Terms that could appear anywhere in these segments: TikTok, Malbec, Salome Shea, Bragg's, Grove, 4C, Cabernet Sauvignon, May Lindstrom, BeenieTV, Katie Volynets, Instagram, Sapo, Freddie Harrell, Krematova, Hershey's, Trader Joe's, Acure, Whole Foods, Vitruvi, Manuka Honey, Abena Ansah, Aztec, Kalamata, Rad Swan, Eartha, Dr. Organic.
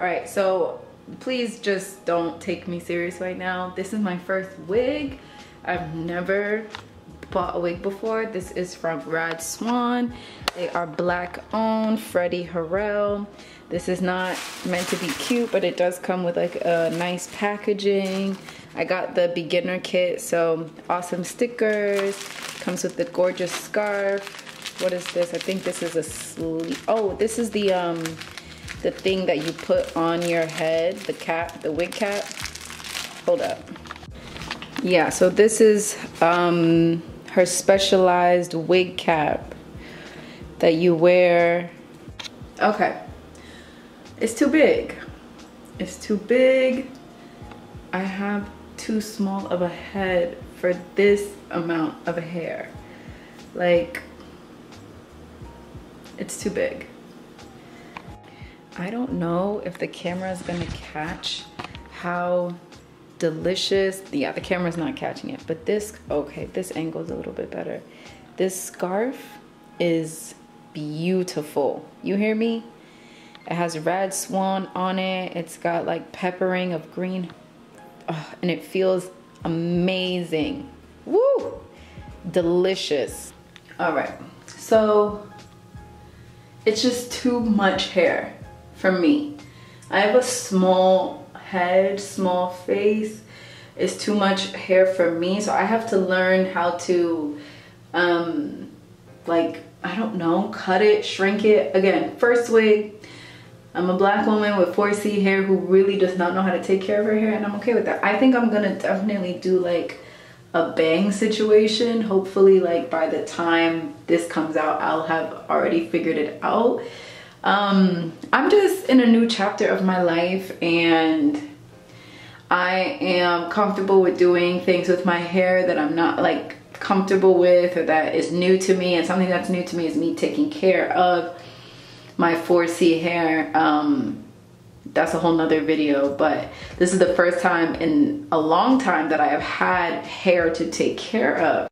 All right, so please just don't take me serious right now. This is my first wig. I've never bought a wig before. This is from Rad Swan. They are black owned, Freddie Harrell. This is not meant to be cute, but it does come with like a nice packaging. I got the beginner kit, so awesome stickers. Comes with the gorgeous scarf. What is this? I think this is a sleeve. Oh, this is the thing that you put on your head, the cap, the wig cap. Hold up. Yeah, so this is her specialized wig cap that you wear. Okay, it's too big. It's too big. I have too small of a head for this amount of hair. Like, it's too big. I don't know if the camera is gonna catch how delicious, yeah, the camera's not catching it, but this, okay, this angle's a little bit better. This scarf is beautiful, you hear me? It has Rad Swan on it, it's got like peppering of green, oh, and it feels amazing. Woo! Delicious. All right, so it's just too much hair for me. I have a small head, small face. It's too much hair for me, so I have to learn how to, like, I don't know, cut it, shrink it. Again, first wig. I'm a black woman with 4C hair who really does not know how to take care of her hair, and I'm okay with that. I think I'm gonna definitely do like a bang situation. Hopefully, like by the time this comes out, I'll have already figured it out. I'm just in a new chapter of my life, and I am comfortable with doing things with my hair that I'm not like comfortable with, or that is new to me. And something that's new to me is me taking care of my 4C hair. That's a whole nother video, but this is the first time in a long time that I have had hair to take care of.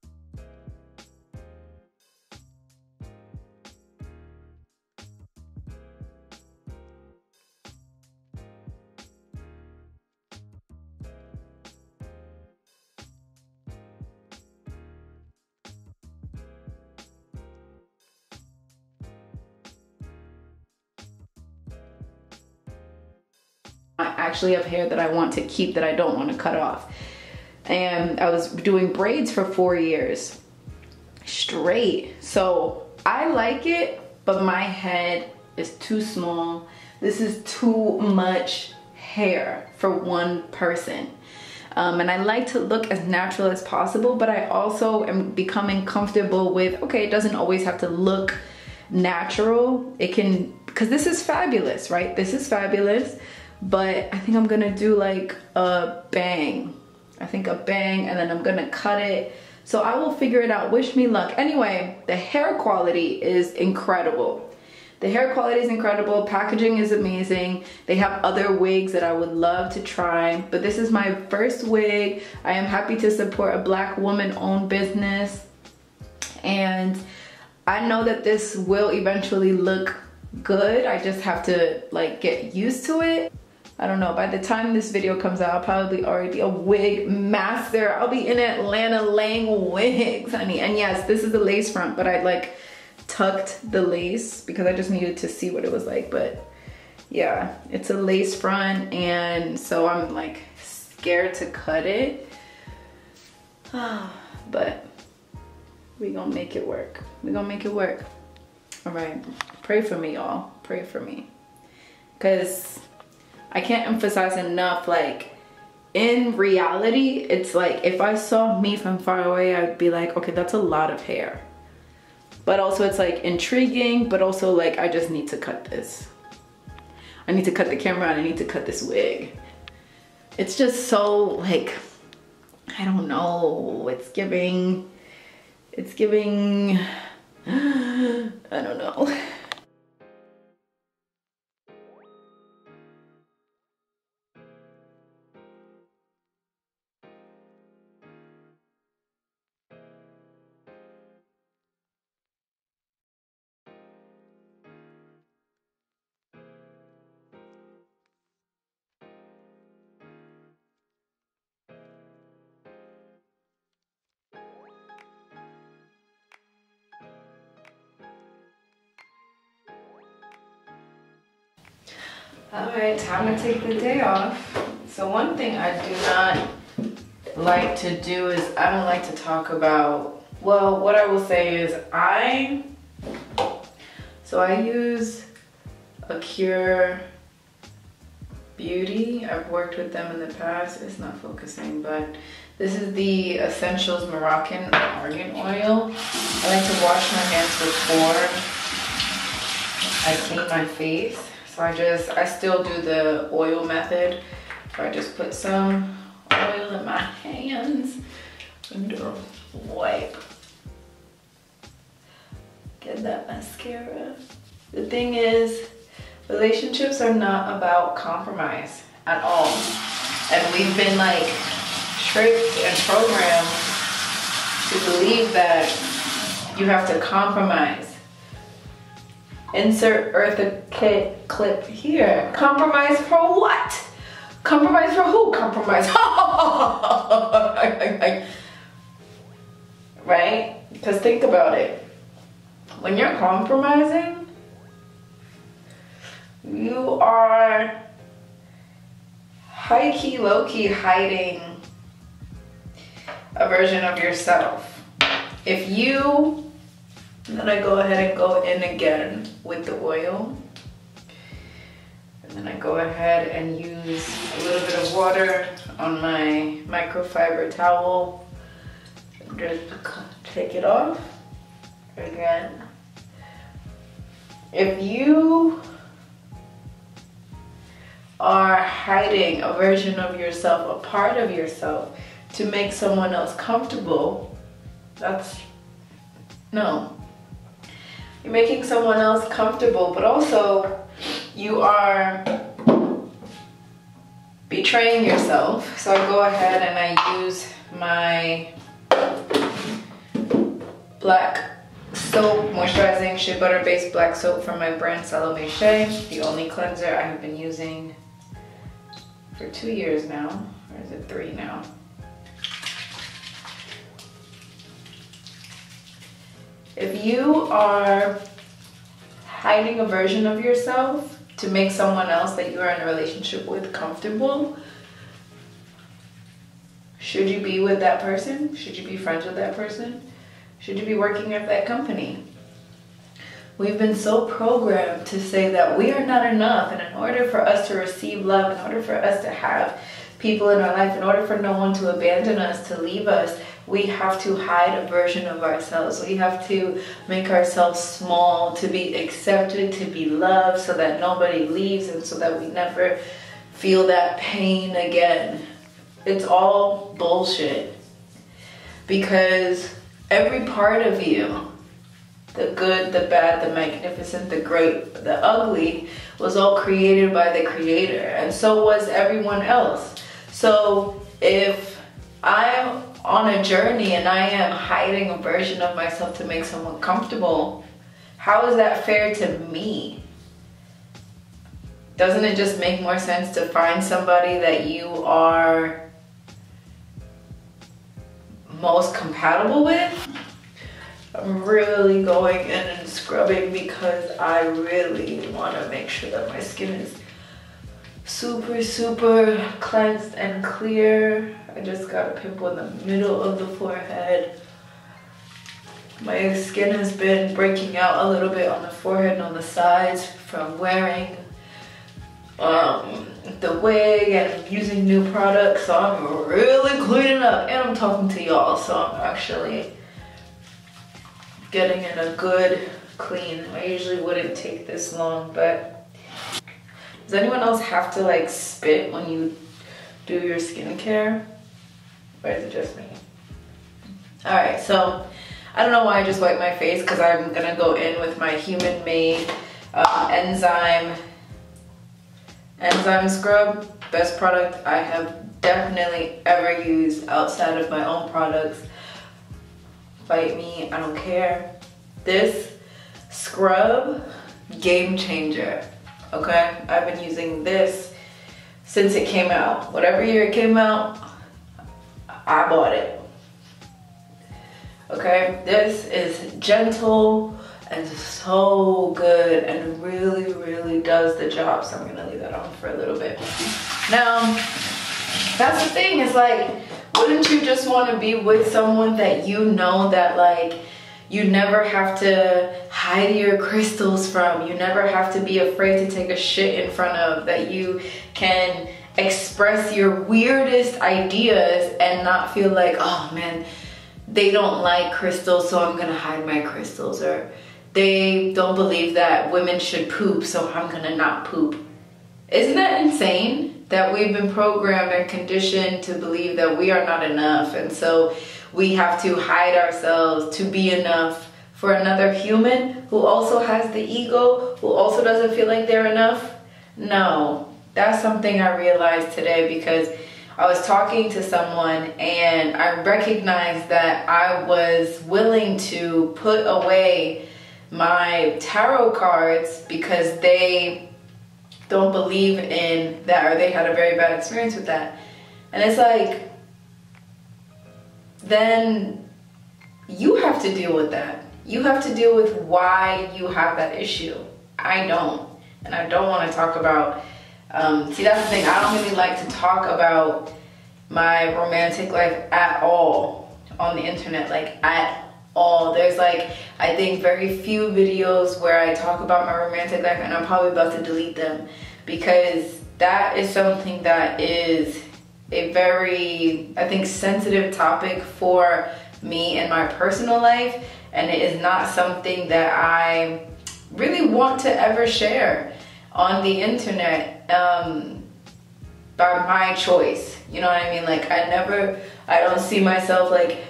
I actually have hair that I want to keep that I don't want to cut off. And I was doing braids for 4 years straight. So I like it, but my head is too small. This is too much hair for one person. And I like to look as natural as possible, but I also am becoming comfortable with, okay, it doesn't always have to look natural. It can, because this is fabulous, right? This is fabulous. But I think I'm gonna do like a bang. I think a bang, and then I'm gonna cut it. So I will figure it out, wish me luck. Anyway, the hair quality is incredible. The hair quality is incredible, packaging is amazing. They have other wigs that I would love to try, but this is my first wig. I am happy to support a black woman-owned business. And I know that this will eventually look good. I just have to like get used to it. I don't know, by the time this video comes out, I'll probably already be a wig master. I'll be in Atlanta laying wigs, honey. And yes, this is the lace front, but I like tucked the lace because I just needed to see what it was like. But yeah, it's a lace front, and so I'm like scared to cut it. But we gonna make it work. We gonna make it work. All right, pray for me, y'all. Pray for me. Because I can't emphasize enough, like, in reality, it's like, if I saw me from far away, I'd be like, okay, that's a lot of hair. But also it's like intriguing, but also like, I just need to cut this. I need to cut the camera and I need to cut this wig. It's just so like, I don't know, it's giving, I don't know. Alright, time to take the day off. So one thing I do not like to do is I don't like to talk about, well, what I will say is I use Acure Beauty. I've worked with them in the past. It's not focusing, but this is the Essentials Moroccan Argan Oil. I like to wash my hands before I clean my face. So I still do the oil method. I just put some oil in my hands and do a wipe. Get that mascara. The thing is, relationships are not about compromise at all. And we've been like tricked and programmed to believe that you have to compromise. Insert Eartha clip here. Compromise for what? Compromise for who? Compromise. Right? Because think about it. When you're compromising, you are high-key, low-key hiding a version of yourself. If you... And then I go ahead and go in again with the oil. And then I go ahead and use a little bit of water on my microfiber towel. Just take it off again. If you are hiding a version of yourself, a part of yourself, to make someone else comfortable, that's no. You're making someone else comfortable, but also you are betraying yourself. So I go ahead and I use my black soap, moisturizing shea butter based black soap from my brand Salome Shea, the only cleanser I have been using for 2 years now, or is it 3 now? If you are hiding a version of yourself to make someone else that you are in a relationship with comfortable, should you be with that person? Should you be friends with that person? Should you be working at that company? We've been so programmed to say that we are not enough, and in order for us to receive love, in order for us to have people in our life, in order for no one to abandon us, to leave us, we have to hide a version of ourselves. We have to make ourselves small to be accepted, to be loved, so that nobody leaves and so that we never feel that pain again. It's all bullshit. Because every part of you, the good, the bad, the magnificent, the great, the ugly, was all created by the Creator, and so was everyone else. So if I'm on a journey and I am hiding a version of myself to make someone comfortable, how is that fair to me? Doesn't it just make more sense to find somebody that you are most compatible with? I'm really going in and scrubbing because I really want to make sure that my skin is super, super cleansed and clear. I just got a pimple in the middle of the forehead. My skin has been breaking out a little bit on the forehead and on the sides from wearing the wig and using new products. So I'm really cleaning up, and I'm talking to y'all, so I'm actually getting in a good clean. I usually wouldn't take this long, but does anyone else have to like spit when you do your skincare? Or is it just me? Alright, so I don't know why I just wiped my face, because I'm gonna go in with my human-made enzyme scrub. Best product I have definitely ever used outside of my own products. Fight me, I don't care. This scrub, game changer, okay? I've been using this since it came out. Whatever year it came out, I bought it. Okay, this is gentle and so good and really, really does the job. So I'm gonna leave that on for a little bit. Now, that's the thing, is like, wouldn't you just wanna be with someone that you know that like, you never have to hide your crystals from, you never have to be afraid to take a shit in front of, that you can express your weirdest ideas and not feel like, oh man, they don't like crystals, so I'm gonna hide my crystals, or they don't believe that women should poop, so I'm gonna not poop. Isn't that insane? That we've been programmed and conditioned to believe that we are not enough, and so we have to hide ourselves to be enough for another human who also has the ego, who also doesn't feel like they're enough. No, that's something I realized today, because I was talking to someone and I recognized that I was willing to put away my tarot cards because they don't believe in that, or they had a very bad experience with that. And it's like, then you have to deal with that. You have to deal with why you have that issue. I don't, and I don't want to talk about, see, that's the thing, I don't really like to talk about my romantic life at all on the internet, like at all. There's like, I think very few videos where I talk about my romantic life, and I'm probably about to delete them, because that is something that is a very, I think, sensitive topic for me in my personal life, and it is not something that I really want to ever share on the internet by my choice, you know what I mean? Like, I don't see myself like,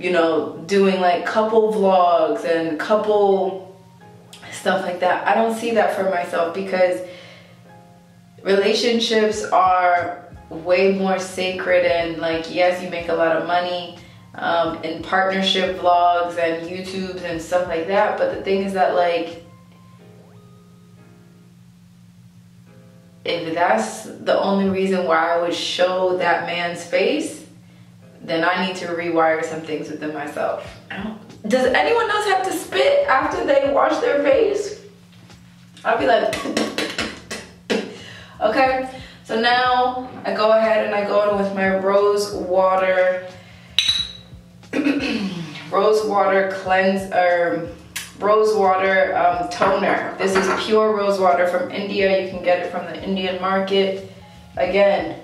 you know, doing like couple vlogs and couple stuff like that. I don't see that for myself, because relationships are way more sacred, and like, yes, you make a lot of money in partnership vlogs and YouTubes and stuff like that, but the thing is that like, if that's the only reason why I would show that man's face, then I need to rewire some things within myself. Does anyone else have to spit after they wash their face? I'll be like, okay. So now I go ahead and I go in with my rose water, toner. This is pure rose water from India. You can get it from the Indian market. Again,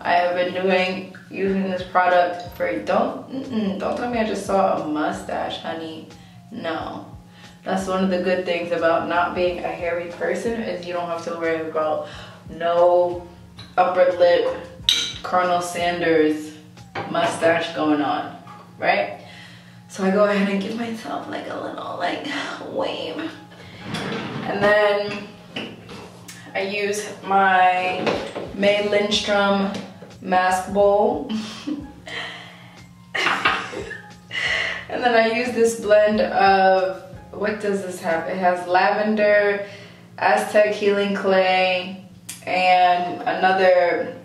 I have been using this product for, don't tell me I just saw a mustache, honey. No. That's one of the good things about not being a hairy person, is you don't have to worry about no upper lip Colonel Sanders mustache going on, right? So I go ahead and give myself like a little like wave, and then I use my May Lindstrom mask bowl and then I use this blend of, what does this have? It has lavender, Aztec healing clay, and another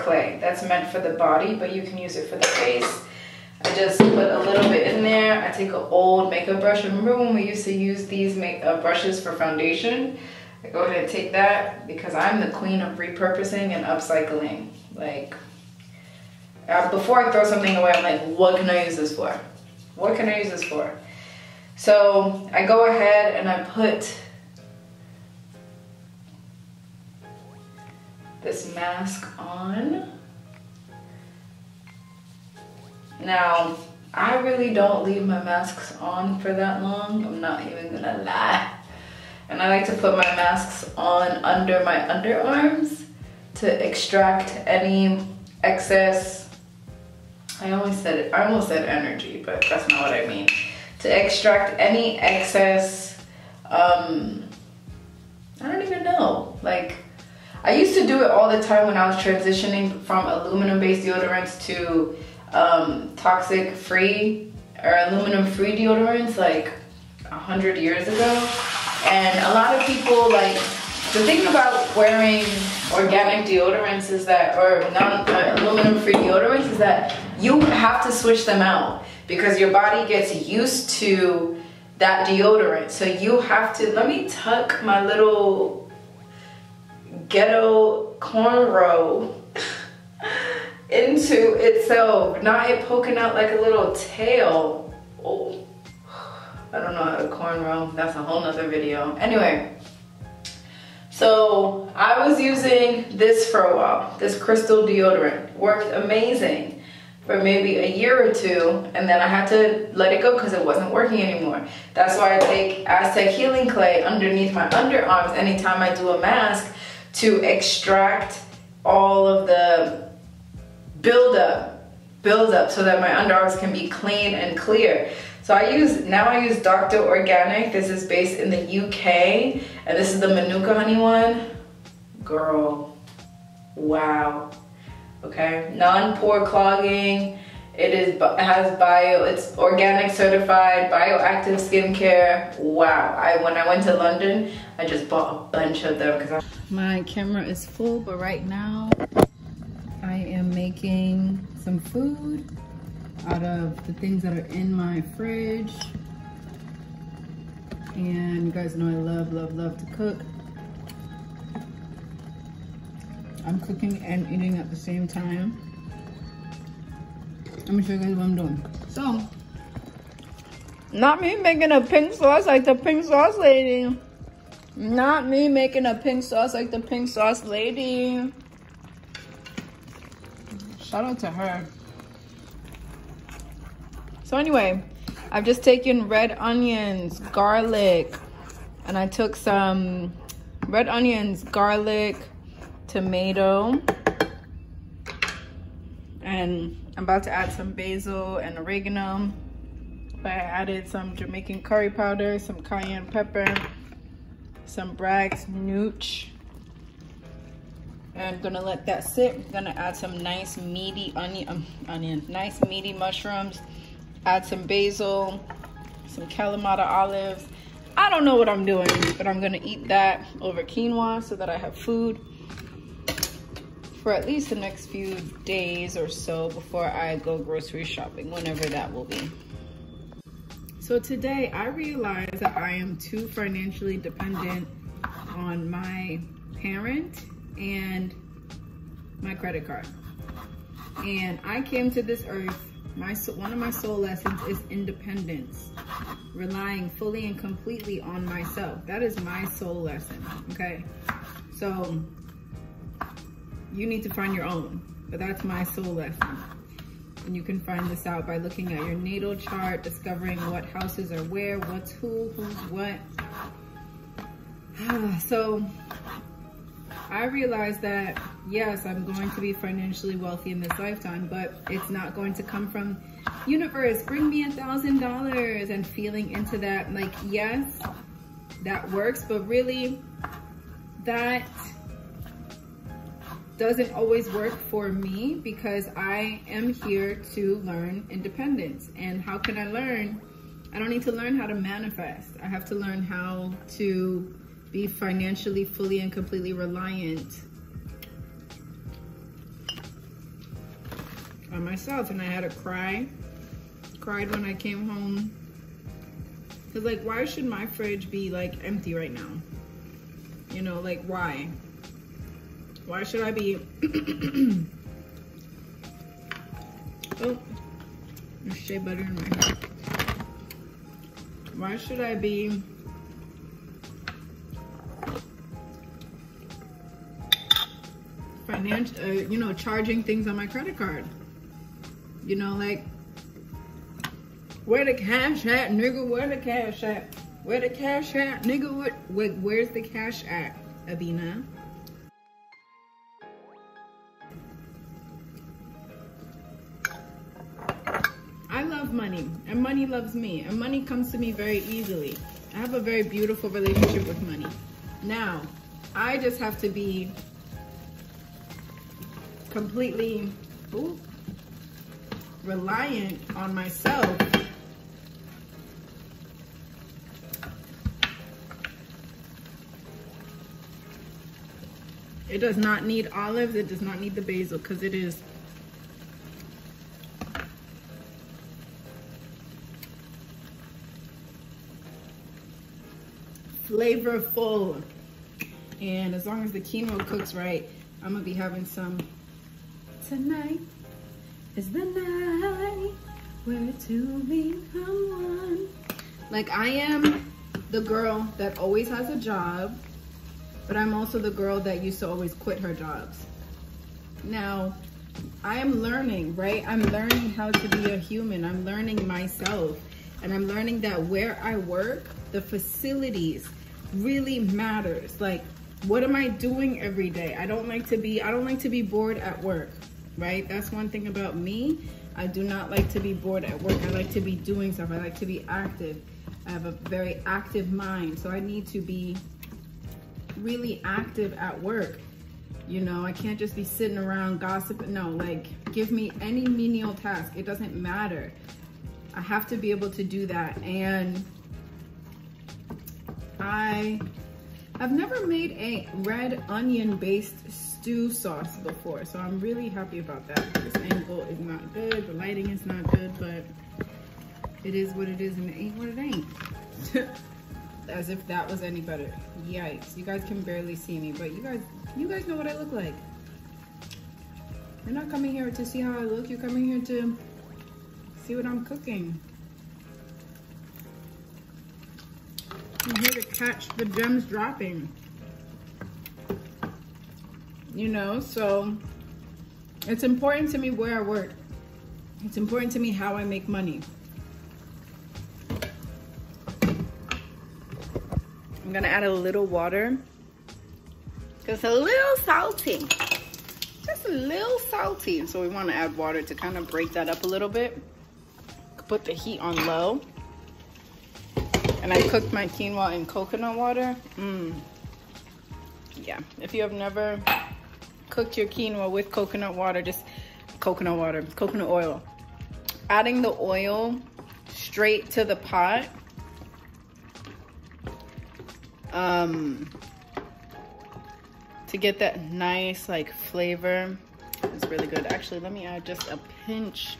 clay that's meant for the body, but you can use it for the face. I just put a little bit in there. I take an old makeup brush. Remember when we used to use these makeup brushes for foundation? I go ahead and take that, because I'm the queen of repurposing and upcycling. Like, before I throw something away, I'm like, what can I use this for? What can I use this for? So I go ahead and I put this mask on. Now, I really don't leave my masks on for that long. I'm not even gonna lie. And I like to put my masks on under my underarms to extract any excess, I almost said energy, but that's not what I mean. To extract any excess, I don't even know, like, I used to do it all the time when I was transitioning from aluminum-based deodorants to toxic-free or aluminum-free deodorants, like 100 years ago. And a lot of people, like, the thing about wearing organic deodorants is that, or non-aluminum-free deodorants, is that you have to switch them out, because your body gets used to that deodorant. So you have to, let me tuck my little ghetto cornrow into itself, not it poking out like a little tail. Oh, I don't know how to cornrow, that's a whole nother video. Anyway, so I was using this for a while, this crystal deodorant, worked amazing for maybe a year or two, and then I had to let it go because it wasn't working anymore. That's why I take Aztec Healing Clay underneath my underarms anytime I do a mask to extract all of the buildup so that my underarms can be clean and clear. So now I use Dr. Organic. This is based in the UK, and this is the Manuka Honey one. Girl, wow. Okay, non-pore clogging, it has bio, it's organic certified, bioactive skincare. Wow, when I went to London, I just bought a bunch of them because my camera is full, but right now I am making some food out of the things that are in my fridge. And you guys know I love, love, love to cook. I'm cooking and eating at the same time. Let me show you guys what I'm doing. So, not me making a pink sauce like the pink sauce lady. Not me making a pink sauce like the pink sauce lady. Shout out to her. So anyway, I've just taken red onions, garlic, and I took some red onions, garlic, tomato, and I'm about to add some basil and oregano, but I added some Jamaican curry powder, some cayenne pepper, some Bragg's nooch, and I'm gonna let that sit. I'm gonna add some nice meaty nice meaty mushrooms, add some basil, some Kalamata olives. I don't know what I'm doing, but I'm gonna eat that over quinoa so that I have food for at least the next few days or so before I go grocery shopping, whenever that will be. So today I realized that I am too financially dependent on my parent and my credit card. And I came to this earth, one of my soul lessons is independence, relying fully and completely on myself. That is my soul lesson, okay? So, you need to find your own, but that's my soul lesson. And you can find this out by looking at your natal chart, discovering what houses are where, what's who, who's what. So I realized that, yes, I'm going to be financially wealthy in this lifetime, but it's not going to come from, universe, bring me $1,000, and feeling into that, like, yes, that works, but really that doesn't always work for me because I am here to learn independence. And how can I learn? I don't need to learn how to manifest. I have to learn how to be financially fully and completely reliant on myself. And I had a cried when I came home. 'Cause like, why should my fridge be like empty right now? You know, like why? Why should I be, oh, there's shea butter in my hair. Why should I be charging things on my credit card? You know, like, where the cash at, nigga, where the cash at? Where the cash at, nigga, where's the cash at, Abena? Money, and money loves me, and money comes to me very easily. I have a very beautiful relationship with money. Now, I just have to be completely reliant on myself . It does not need olives, it does not need the basil, because it is flavorful. And as long as the quinoa cooks right, I'm gonna be having some tonight. Is the night where two become one. Like, I am the girl that always has a job, but I'm also the girl that used to always quit her jobs. Now, I am learning, right? I'm learning how to be a human. I'm learning myself. And I'm learning that where I work, the facilities really matters. Like, what am I doing every day? I don't like to be bored at work, right? That's one thing about me. I do not like to be bored at work. I like to be doing stuff. I like to be active. I have a very active mind. So I need to be really active at work. You know, I can't just be sitting around gossiping. No, like, give me any menial task. It doesn't matter. I have to be able to do that. And I've never made a red onion based stew sauce before, so I'm really happy about that. This angle is not good, the lighting is not good, but it is what it is and it ain't what it ain't. As if that was any better. Yikes, you guys can barely see me, but you guys know what I look like. You're not coming here to see how I look, you're coming here to see what I'm cooking. I'm here to catch the gems dropping. You know, so it's important to me where I work. It's important to me how I make money. I'm gonna add a little water. Just a little salty. Just a little salty. So we wanna add water to kind of break that up a little bit. Put the heat on low. And I cooked my quinoa in coconut water. Yeah, if you have never cooked your quinoa with coconut water, just coconut water, coconut oil. Adding the oil straight to the pot to get that nice like flavor. It's really good. Actually, let me add just a pinch.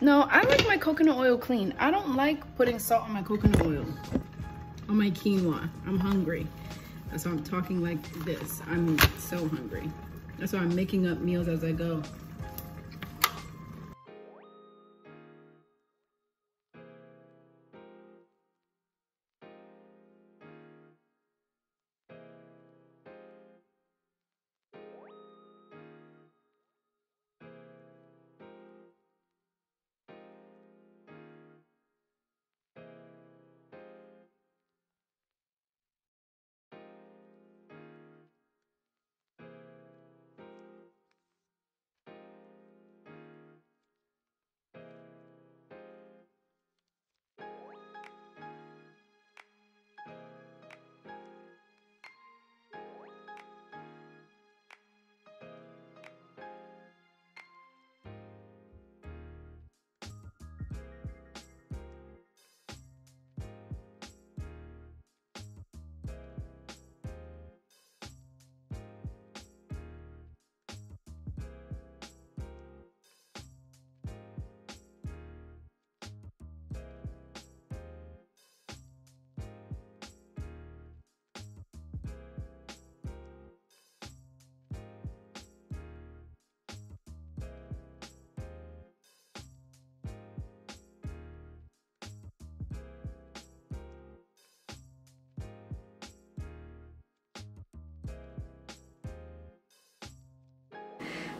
No, I like my coconut oil clean. I don't like putting salt on my coconut oil, on my quinoa. I'm hungry. That's why I'm talking like this. I'm so hungry. That's why I'm making up meals as I go.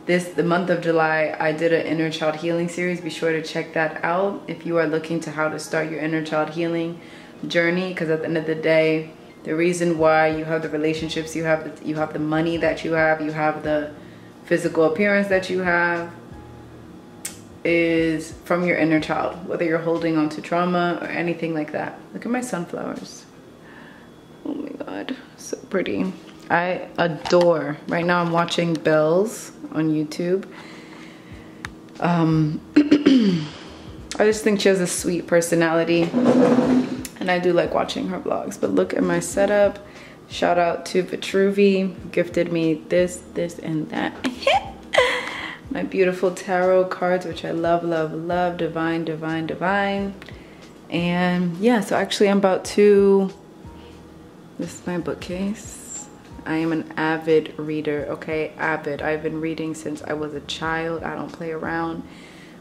The month of July, I did an inner child healing series. Be sure to check that out if you are looking to how to start your inner child healing journey, because at the end of the day, the reason why you have the relationships you have the money that you have the physical appearance that you have, is from your inner child, whether you're holding on to trauma or anything like that. Look at my sunflowers. Oh my God, so pretty. I adore. Right now I'm watching Bells on YouTube. I just think she has a sweet personality and I do like watching her vlogs. But look at my setup. Shout out to Vitruvi, who gifted me this and that. My beautiful tarot cards, which I love. Divine. And yeah, so actually I'm about to This is my bookcase. I am an avid reader, okay? Avid. I've been reading since I was a child. I don't play around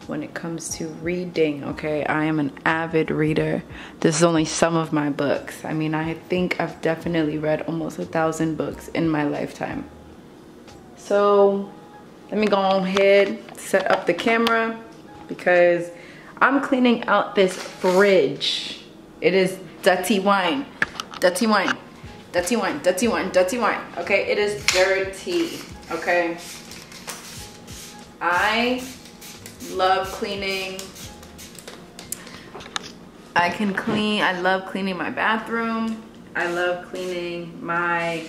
when it comes to reading, okay? I am an avid reader. This is only some of my books. I mean, I think I've definitely read almost 1,000 books in my lifetime. So let me go on ahead, set up the camera, because I'm cleaning out this fridge. It is dirty wine, dirty wine, dirty wine, dirty wine, dirty wine. Okay, it is dirty, okay? I love cleaning. I can clean, I love cleaning my bathroom. I love cleaning my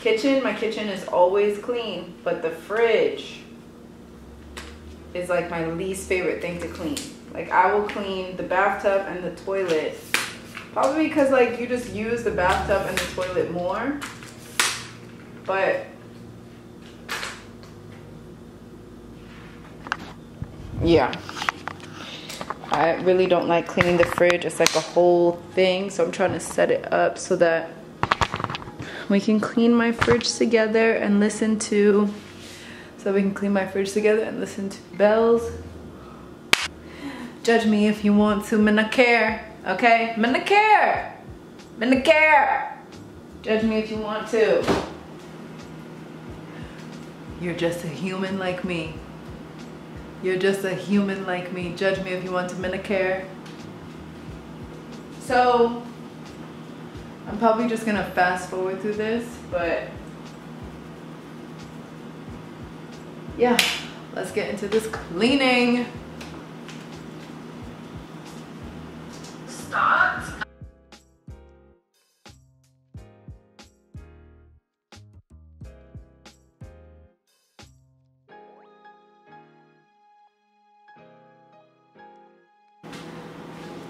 kitchen. My kitchen is always clean, but the fridge is like my least favorite thing to clean. Like, I will clean the bathtub and the toilet, probably because like you just use the bathtub and the toilet more, but yeah, I really don't like cleaning the fridge. It's like a whole thing, so I'm trying to set it up so that we can clean my fridge together and listen to bells. Judge me if you want to, Minna care, okay? Minna care, Minna care. Judge me if you want to. You're just a human like me. You're just a human like me. Judge me if you want to, Minna care. So I'm probably just gonna fast forward through this, but yeah, let's get into this cleaning. Start.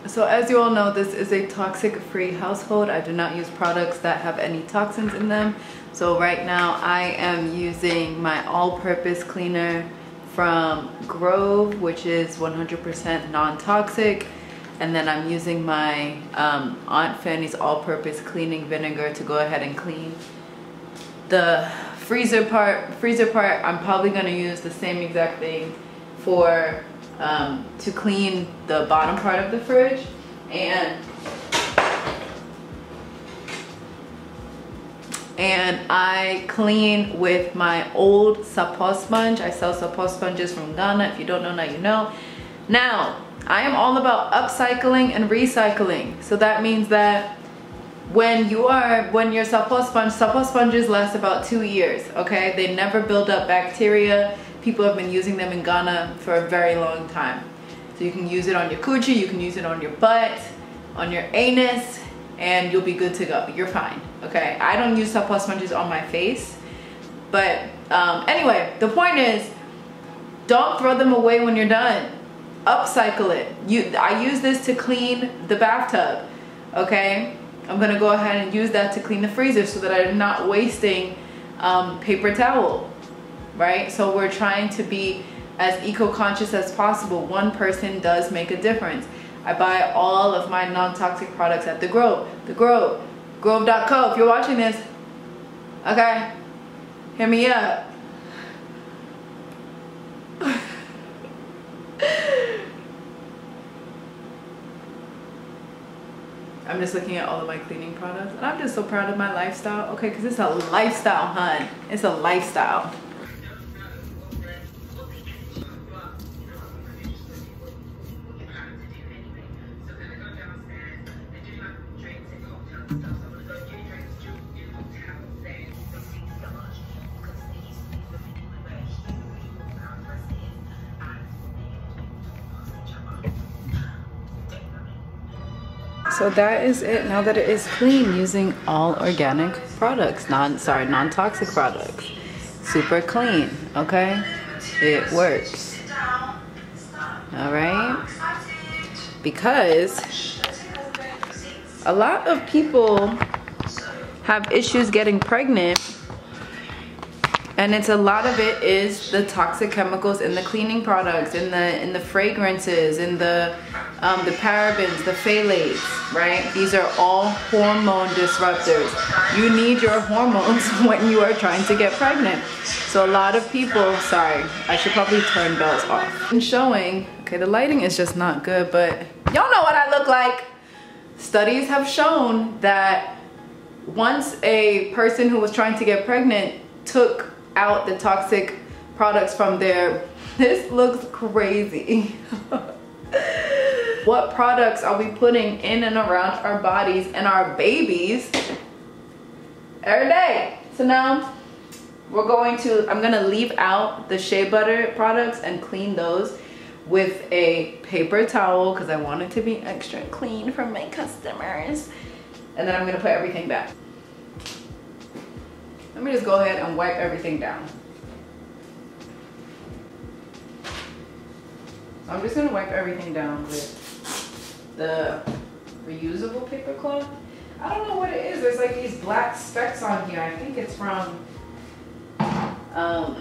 So as you all know, this is a toxic-free household. I do not use products that have any toxins in them. So right now I am using my all-purpose cleaner from Grove, which is 100% non-toxic. And then I'm using my Aunt Fanny's all-purpose cleaning vinegar to go ahead and clean the freezer part. I'm probably gonna use the same exact thing for to clean the bottom part of the fridge, and I clean with my old Sapo sponge. I sell Sapo sponges from Ghana. If you don't know, now you know. Now, I am all about upcycling and recycling. So that means that when your Sapo sponges last about 2 years, okay? They never build up bacteria. People have been using them in Ghana for a very long time. So you can use it on your coochie, you can use it on your butt, on your anus, and you'll be good to go. You're fine, okay? I don't use Sapo sponges on my face. But anyway, the point is, don't throw them away when you're done. Upcycle it. I use this to clean the bathtub, okay? I'm gonna go ahead and use that to clean the freezer so that I'm not wasting paper towel. Right? So we're trying to be as eco-conscious as possible. One person does make a difference. I buy all of my non-toxic products at the Grove. The Grove. Grove.co. If you're watching this, okay, hit me up. I'm just looking at all of my cleaning products, and I'm just so proud of my lifestyle, okay? Because it's a lifestyle, hun. It's a lifestyle. So that is it, now that it is clean, using all organic products, non-toxic products. Super clean, okay? It works. All right? Because a lot of people have issues getting pregnant, and it's a lot of it is the toxic chemicals in the cleaning products, in the fragrances, in the the parabens, the phthalates, right? These are all hormone disruptors. You need your hormones when you are trying to get pregnant. So a lot of people, sorry, I should probably turn bells off. I'm showing, okay, the lighting is just not good, but y'all know what I look like. Studies have shown that once a person who was trying to get pregnant took out the toxic products from their, this looks crazy. What products are we putting in and around our bodies and our babies every day? So now we're going to, I'm gonna leave out the shea butter products and clean those with a paper towel because I want it to be extra clean for my customers. And then I'm gonna put everything back. Let me just go ahead and wipe everything down. I'm just gonna wipe everything down with the reusable paper cloth. I don't know what it is. There's like these black specks on here. I think it's from I don't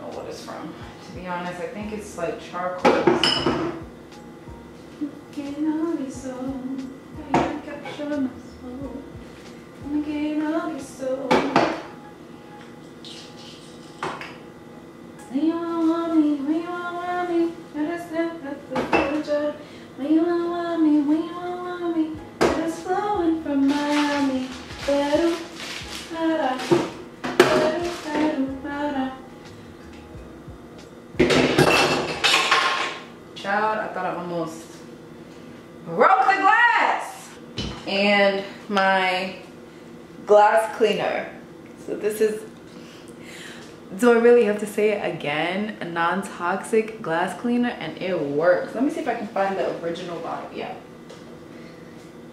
know what it's from. To be honest, I think it's like charcoal. Cleaner. So this is, do I really have to say it again? A non-toxic glass cleaner, and it works. Let me see if I can find the original bottle. Yeah.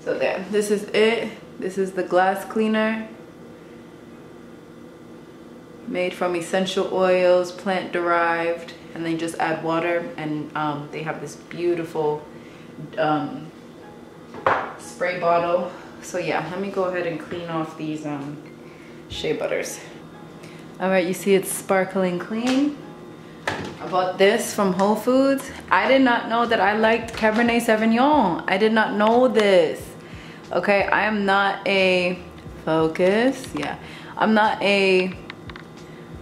So there. This is it. This is the glass cleaner. Made from essential oils, plant-derived, and then just add water, and they have this beautiful spray bottle. So yeah, let me go ahead and clean off these shea butters. All right, you see it's sparkling clean. I bought this from Whole Foods. I did not know that I liked Cabernet Sauvignon. I did not know this. Okay, I am not a, focus, yeah. I'm not a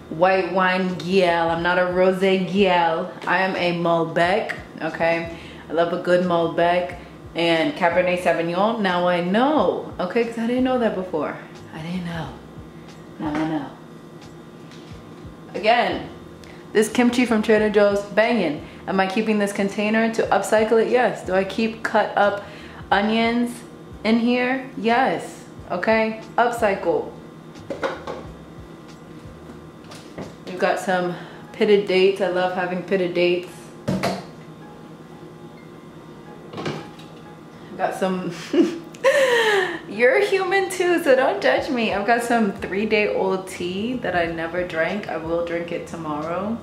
white wine guiel. I'm not a rosé guiel. I am a Malbec, okay? I love a good Malbec. And Cabernet Sauvignon, now I know, okay, because I didn't know that before. I didn't know. Now I know. Again, this kimchi from Trader Joe's, banging. Am I keeping this container to upcycle it? Yes. Do I keep cut up onions in here? Yes. Okay, upcycle. We've got some pitted dates. I love having pitted dates. Got some you're human too, so don't judge me. I've got some 3-day-old tea that I never drank. I will drink it tomorrow.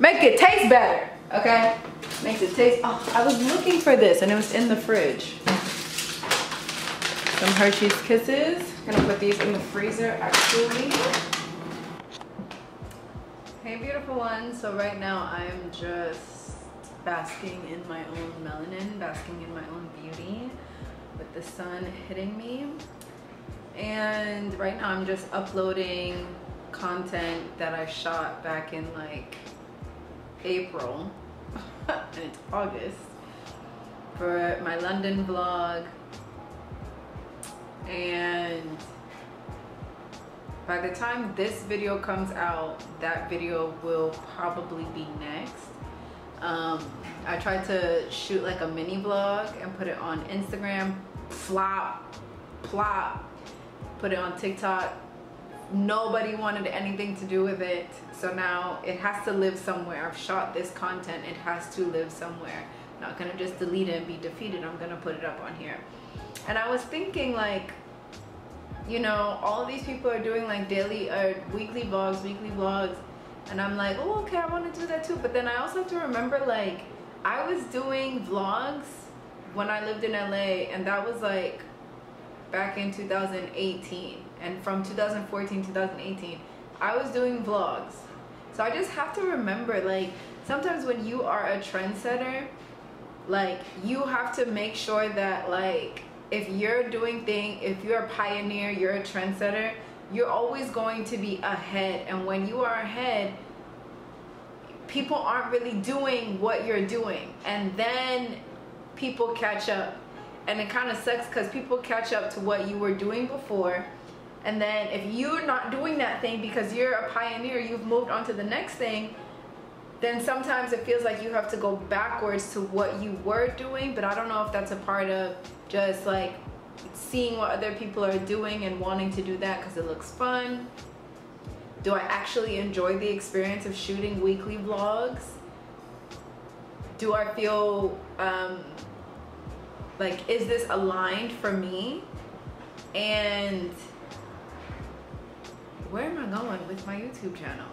Make it taste better, okay? Makes it taste, oh, I was looking for this and it was in the fridge. Some Hershey's Kisses. I'm gonna put these in the freezer actually. Hey beautiful ones, so right now I'm just basking in my own melanin, basking in my own beauty with the sun hitting me. And right now I'm just uploading content that I shot back in like April and it's August for my London vlog. And by the time this video comes out, that video will probably be next. I tried to shoot like a mini vlog and put it on Instagram, flop, plop, put it on TikTok. Nobody wanted anything to do with it. So now it has to live somewhere. I've shot this content, it has to live somewhere. I'm not gonna just delete it and be defeated. I'm gonna put it up on here. And I was thinking like, you know, all these people are doing like daily or weekly vlogs. And I'm like, oh, okay, I want to do that too. But then I also have to remember, like, I was doing vlogs when I lived in LA, and that was like back in 2018, and from 2014 to 2018 I was doing vlogs. So I just have to remember, like, sometimes when you are a trendsetter, like, you have to make sure that, like, if you're doing thing, if you're a pioneer, you're a trendsetter, you're always going to be ahead. And when you are ahead, people aren't really doing what you're doing, and then people catch up. And it kind of sucks because people catch up to what you were doing before, and then if you're not doing that thing because you're a pioneer, you've moved on to the next thing, then sometimes it feels like you have to go backwards to what you were doing. But I don't know if that's a part of just like seeing what other people are doing and wanting to do that because it looks fun. Do I actually enjoy the experience of shooting weekly vlogs? Do I feel like, is this aligned for me? And where am I going with my YouTube channel?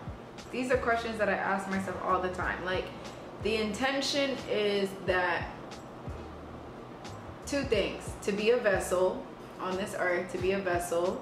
These are questions that I ask myself all the time. Like, the intention is that two things: to be a vessel on this earth, to be a vessel,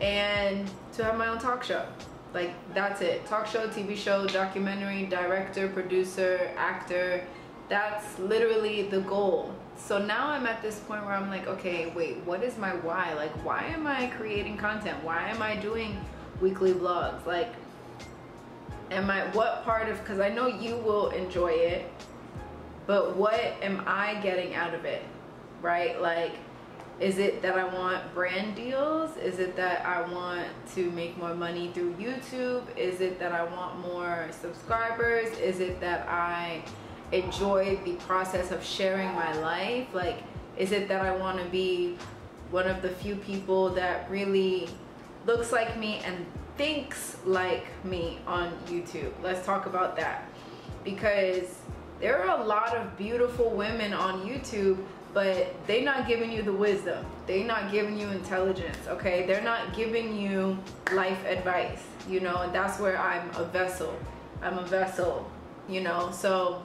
and to have my own talk show. Like, that's it. Talk show, TV show, documentary, director, producer, actor. That's literally the goal. So now I'm at this point where I'm like, okay, wait, what is my why? Like, why am I creating content? Why am I doing weekly vlogs? Like, am I, what part of, because I know you will enjoy it, but what am I getting out of it, right? Like, is it that I want brand deals? Is it that I want to make more money through YouTube? Is it that I want more subscribers? Is it that I enjoy the process of sharing my life? Like, is it that I want to be one of the few people that really looks like me and thinks like me on YouTube? Let's talk about that, because there are a lot of beautiful women on YouTube, but they're not giving you the wisdom. They're not giving you intelligence, okay? They're not giving you life advice, you know? And that's where I'm a vessel. I'm a vessel, you know? So,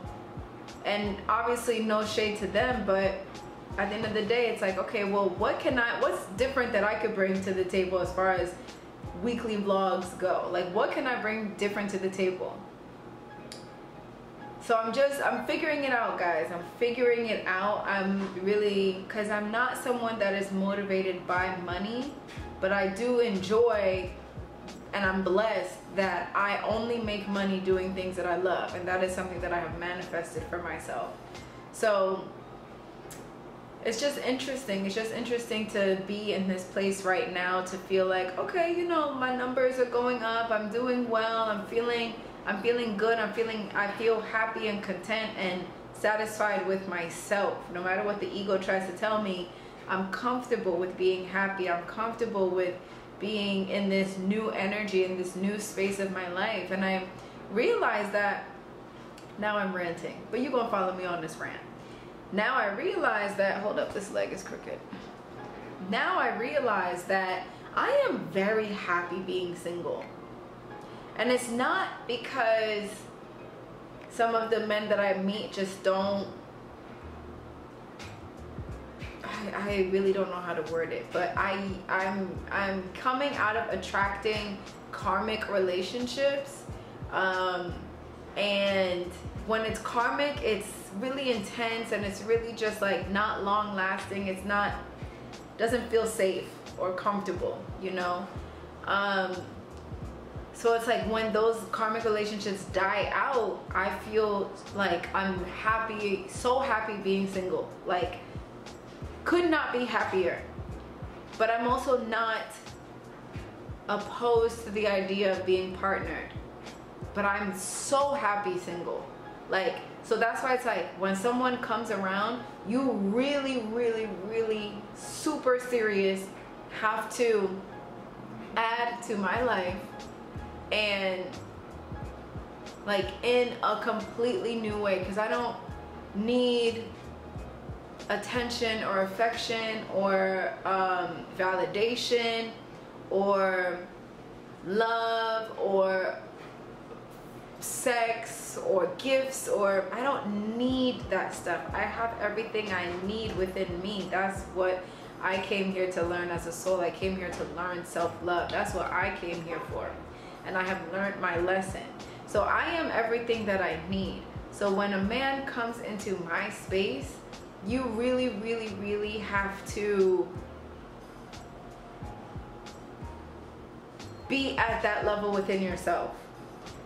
and obviously no shade to them, but at the end of the day, it's like, okay, well, what can I, what's different that I could bring to the table as far as weekly vlogs go? Like, what can I bring different to the table? So I'm figuring it out, guys. I'm figuring it out. I'm really, because I'm not someone that is motivated by money, but I do enjoy, and I'm blessed that I only make money doing things that I love, and that is something that I have manifested for myself. So it's just interesting. It's just interesting to be in this place right now, to feel like, okay, you know, my numbers are going up. I'm doing well. I'm feeling good. I feel happy and content and satisfied with myself. No matter what the ego tries to tell me, I'm comfortable with being happy. I'm comfortable with being in this new energy, in this new space of my life. And I realize that, now I'm ranting, but you're gonna follow me on this rant. Now I realize that, hold up, this leg is crooked. Now I realize that I am very happy being single. And it's not because some of the men that I meet just don't, I really don't know how to word it, but I'm coming out of attracting karmic relationships, and when it's karmic, it's really intense, and it's really just like not long lasting. It's not, doesn't feel safe or comfortable, you know? So it's like when those karmic relationships die out, I feel like I'm happy, so happy being single. Like, could not be happier. But I'm also not opposed to the idea of being partnered. But I'm so happy single. Like, so that's why it's like when someone comes around, you really, really, really super serious have to add to my life, and like in a completely new way, because I don't need attention or affection or validation or love or sex or gifts, or I don't need that stuff. I have everything I need within me. That's what I came here to learn as a soul. I came here to learn self-love. That's what I came here for, and I have learned my lesson. So I am everything that I need. So when a man comes into my space, you really, really, really have to be at that level within yourself.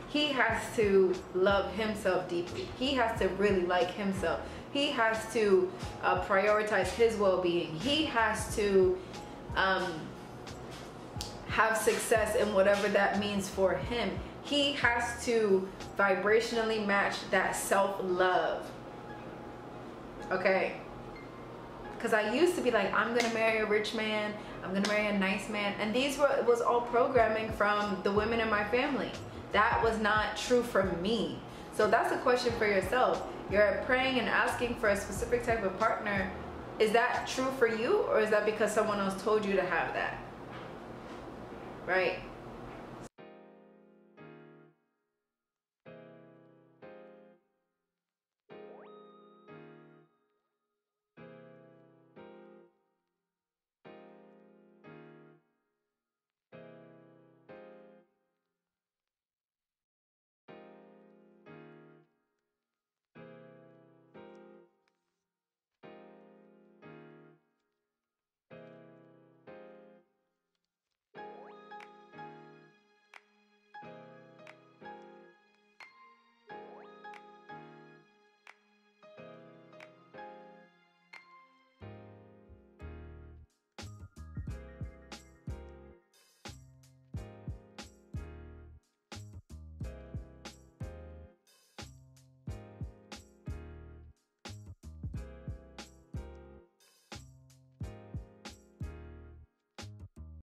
He has to love himself deeply. He has to really like himself. He has to prioritize his well-being. He has to have success in whatever that means for him. He has to vibrationally match that self-love. Okay? Because I used to be like, I'm gonna marry a rich man, I'm gonna marry a nice man, and these was all programming from the women in my family. That was not true for me. So that's a question for yourself. You're praying and asking for a specific type of partner. Is that true for you, or is that because someone else told you to have that? Right?